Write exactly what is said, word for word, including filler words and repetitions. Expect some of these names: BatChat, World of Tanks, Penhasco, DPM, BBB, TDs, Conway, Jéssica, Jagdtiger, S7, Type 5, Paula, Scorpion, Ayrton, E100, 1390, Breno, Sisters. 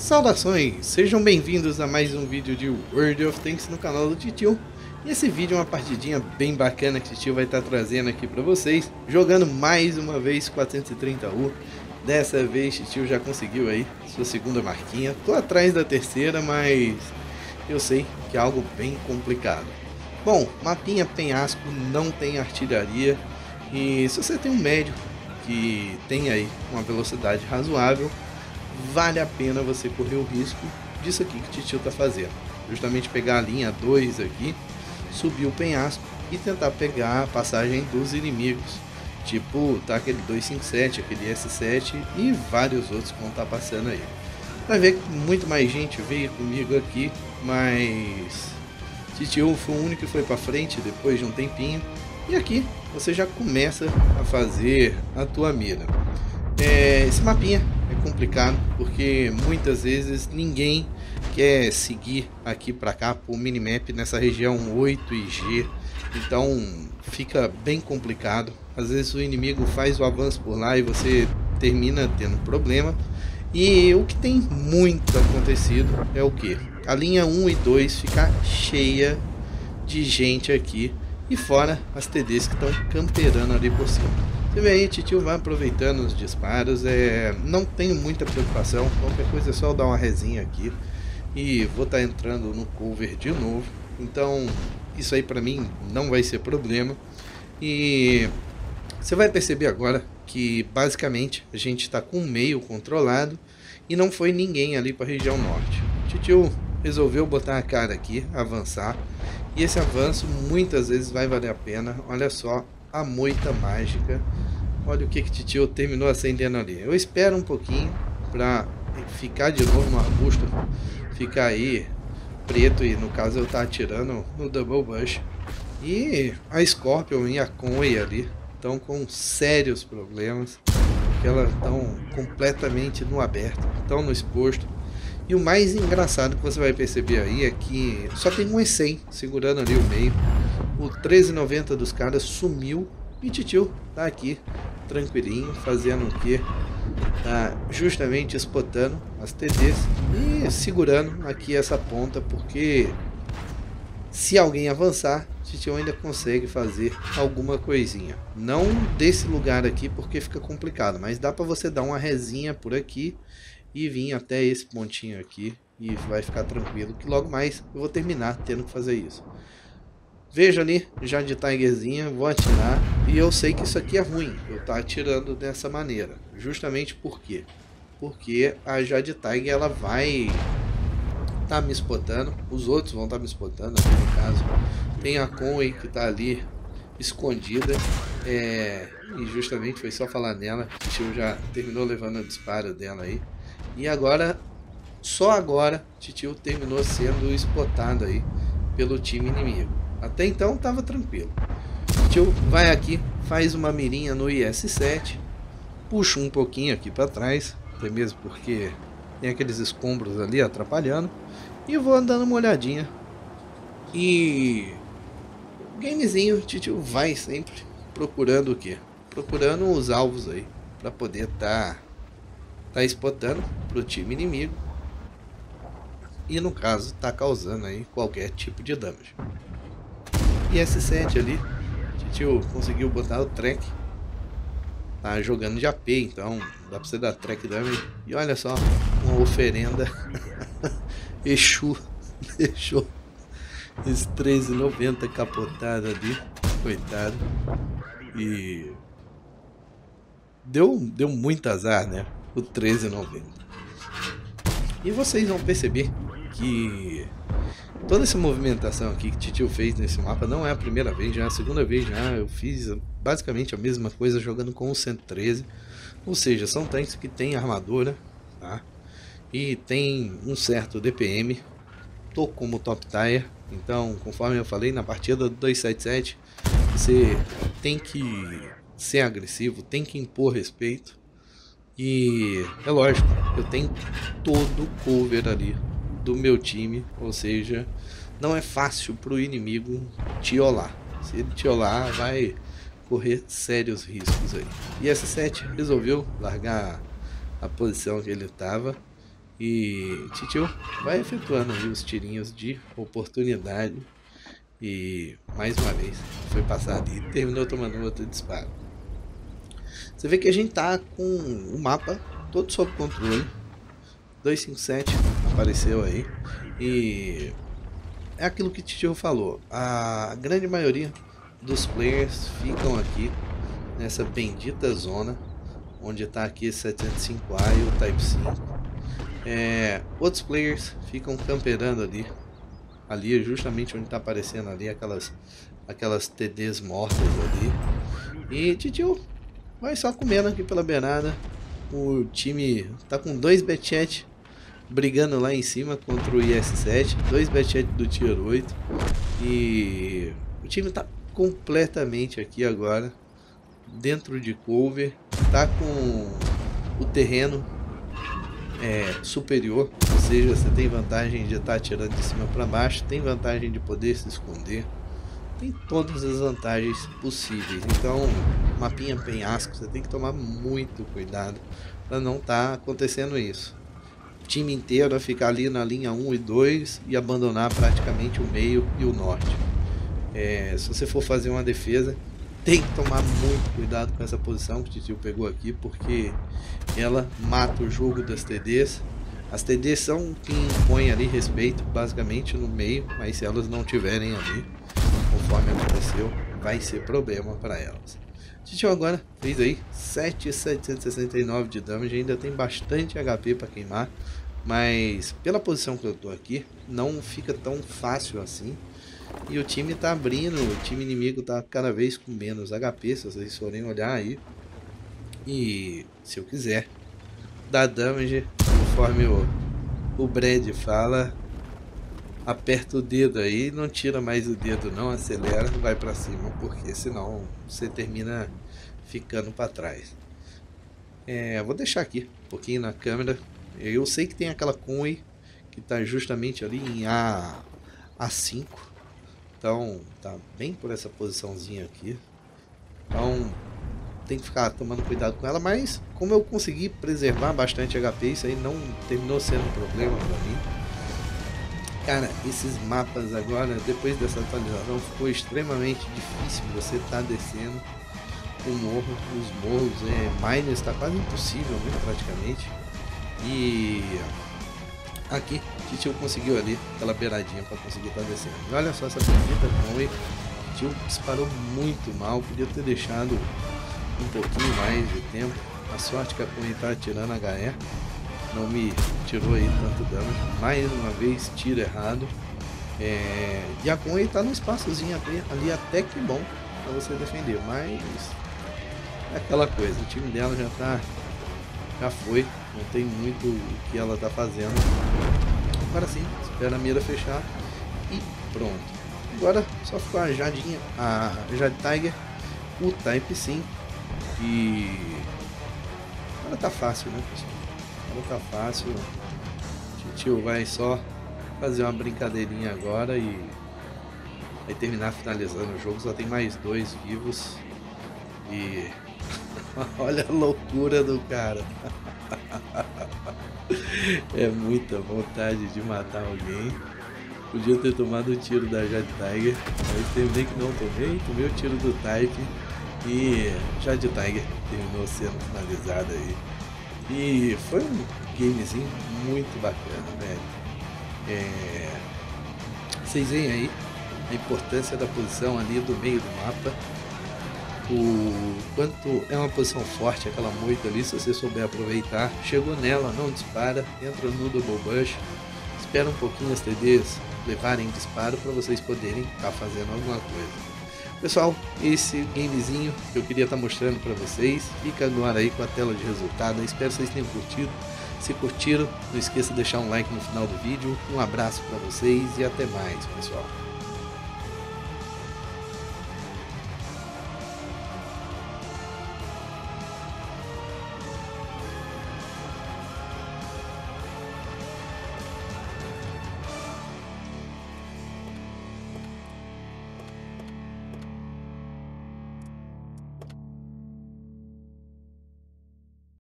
Saudações, sejam bem-vindos a mais um vídeo de World of Tanks no canal do Titio. E esse vídeo é uma partidinha bem bacana que o Titio vai estar trazendo aqui para vocês, jogando mais uma vez quatrocentos e trinta U. Dessa vez Titio já conseguiu aí sua segunda marquinha, tô atrás da terceira, mas eu sei que é algo bem complicado. Bom, mapinha penhasco, não tem artilharia, e se você tem um médio que tem aí uma velocidade razoável, vale a pena você correr o risco disso aqui que o Titio tá fazendo. Justamente pegar a linha dois aqui, subir o penhasco e tentar pegar a passagem dos inimigos. Tipo, tá aquele dois cinco sete, aquele S sete e vários outros que vão estar tá passando aí. Vai ver que muito mais gente veio comigo aqui, mas Titio foi o único que foi pra frente depois de um tempinho. E aqui você já começa a fazer a tua mira. É, esse mapinha é complicado porque muitas vezes ninguém quer seguir aqui para cá por minimap nessa região oito e G, então fica bem complicado. Às vezes o inimigo faz o avanço por lá e você termina tendo problema. E o que tem muito acontecido é o que? A linha um e dois fica cheia de gente aqui, e fora as T Ds que estão camperando ali por cima. Você vê aí, Titio vai aproveitando os disparos, é, não tenho muita preocupação, qualquer coisa é só eu dar uma resinha aqui e vou estar tá entrando no cover de novo, então isso aí pra mim não vai ser problema. E você vai perceber agora que basicamente a gente está com o meio controlado e não foi ninguém ali para a região norte. Titio resolveu botar a cara aqui, avançar, e esse avanço muitas vezes vai valer a pena. Olha só a moita mágica, olha o que que Titio terminou acendendo ali. Eu espero um pouquinho pra ficar de novo no arbusto, ficar aí preto, e no caso eu tá atirando no double bush, e a Scorpion e a Conway ali estão com sérios problemas porque elas estão completamente no aberto, estão no exposto. E o mais engraçado que você vai perceber aí é que só tem um E cem segurando ali o meio. O treze noventa dos caras sumiu e Titio tá aqui tranquilinho, fazendo o que? Tá justamente spotando as T Ds e segurando aqui essa ponta, porque se alguém avançar, Titio ainda consegue fazer alguma coisinha. Não desse lugar aqui porque fica complicado, mas dá para você dar uma resinha por aqui e vir até esse pontinho aqui e vai ficar tranquilo que logo mais eu vou terminar tendo que fazer isso. Veja ali, já de Tigerzinha, vou atirar, e eu sei que isso aqui é ruim, eu tá atirando dessa maneira, justamente por quê? Porque a Jagdtiger, ela vai tá me spotando, os outros vão tá me spotando, no caso, tem a Conway que tá ali, escondida, é... e justamente foi só falar nela, que o Tio já terminou levando o disparo dela aí, e agora, só agora, Titio terminou sendo spotado aí, pelo time inimigo. Até então estava tranquilo. Titio vai aqui, faz uma mirinha no I S sete, puxa um pouquinho aqui para trás, até mesmo porque tem aqueles escombros ali atrapalhando, e eu vou dando uma olhadinha. E o gamezinho, Titio vai sempre procurando o que? Procurando os alvos aí, para poder estar tá, tá spotando pro time inimigo, e no caso tá causando aí qualquer tipo de dano. E S sete ali, Titio conseguiu botar o track, tá jogando de A P, então dá pra você dar track damage. E olha só, uma oferenda, Exu deixou esse treze noventa capotado ali, coitado, e deu, deu muito azar, né, o treze noventa. E vocês vão perceber que toda essa movimentação aqui que Titio fez nesse mapa não é a primeira vez, já é a segunda vez já. Eu fiz basicamente a mesma coisa jogando com o cento e treze, ou seja, são tanques que tem armadura, tá? E tem um certo D P M, tô como top tier, então conforme eu falei na partida do dois sete sete, você tem que ser agressivo, tem que impor respeito, e é lógico, eu tenho todo o cover ali do meu time, ou seja, não é fácil para o inimigo tiolar. Se ele tiolar, vai correr sérios riscos aí. E S sete resolveu largar a posição que ele estava E Titio vai efetuando ali os tirinhos de oportunidade. E mais uma vez foi passado e terminou tomando outro disparo. Você vê que a gente tá com o mapa todo sob controle. Dois cinco sete apareceu aí. E é aquilo que Titio falou, a grande maioria dos players ficam aqui nessa bendita zona onde está aqui esse setecentos e cinco A e o Type cinco. É, outros players ficam camperando ali, ali justamente onde está aparecendo ali aquelas, aquelas T Ds mortas ali. E Titio vai só comendo aqui pela beirada. O time tá com dois BatChat brigando lá em cima contra o I S sete, dois BatChat do Tier oito. E o time tá completamente aqui agora dentro de cover, tá com o terreno é, superior, ou seja, você tem vantagem de estar atirando de cima para baixo, tem vantagem de poder se esconder, tem todas as vantagens possíveis. Então, mapinha penhasco, você tem que tomar muito cuidado para não estar acontecendo isso. O time inteiro vai ficar ali na linha um e dois e abandonar praticamente o meio e o norte. É, se você for fazer uma defesa, tem que tomar muito cuidado com essa posição que o Titio pegou aqui, porque ela mata o jogo das T Ds. As T Ds são quem impõe ali respeito basicamente no meio, mas se elas não tiverem ali, conforme aconteceu, vai ser problema para elas. Titio agora fez aí sete mil setecentos e sessenta e nove de damage, ainda tem bastante H P para queimar, mas pela posição que eu tô aqui, não fica tão fácil assim. E o time tá abrindo, o time inimigo tá cada vez com menos H P, se vocês forem olhar aí. E se eu quiser dar damage, conforme o, o Brad fala, aperta o dedo aí, não tira mais o dedo não, acelera, vai pra cima, porque senão você termina ficando pra trás. É, vou deixar aqui um pouquinho na câmera. Eu sei que tem aquela Conway que tá justamente ali em A, A5. Então, tá bem por essa posiçãozinha aqui. Então, tem que ficar tomando cuidado com ela. Mas, como eu consegui preservar bastante H P, isso aí não terminou sendo um problema pra mim. Cara, esses mapas agora, depois dessa atualização, ficou extremamente difícil. Você tá descendo o morro, os morros, é, miners, tá quase impossível, né, praticamente. E aqui, Titio conseguiu ali aquela beiradinha para conseguir estar descendo. E olha só essa bonita Conway. Titio disparou muito mal, podia ter deixado um pouquinho mais de tempo. A sorte que a Conway tá atirando H E, não me tirou aí tanto dano. Mais uma vez, tiro errado. É... E a Conway tá num espaçozinho ali, ali até que bom para você defender, mas é aquela coisa, o time dela já tá, já foi. Não tem muito o que ela tá fazendo. Agora sim, espera a mira fechar e pronto. Agora só ficou a Jadinha, a Jagdtiger, o Type cinco. E agora tá fácil, né, pessoal? Agora tá fácil. O Titio vai só fazer uma brincadeirinha agora e vai terminar finalizando o jogo. Só tem mais dois vivos. E olha a loucura do cara. É muita vontade de matar alguém. Podia ter tomado o tiro da Jagdtiger, mas terminei que não tomei, tomei o tiro do Type e Jagdtiger terminou sendo finalizada aí. E foi um gamezinho muito bacana, velho. É... Vocês veem aí a importância da posição ali do meio do mapa. O quanto é uma posição forte aquela moita ali, se você souber aproveitar. Chegou nela, não dispara, entra no double bush, espera um pouquinho as T Ds levarem disparo para vocês poderem estar tá fazendo alguma coisa. Pessoal, esse gamezinho que eu queria estar tá mostrando para vocês, fica agora aí com a tela de resultado. Espero que vocês tenham curtido. Se curtiram, não esqueça de deixar um like no final do vídeo. Um abraço para vocês e até mais, pessoal.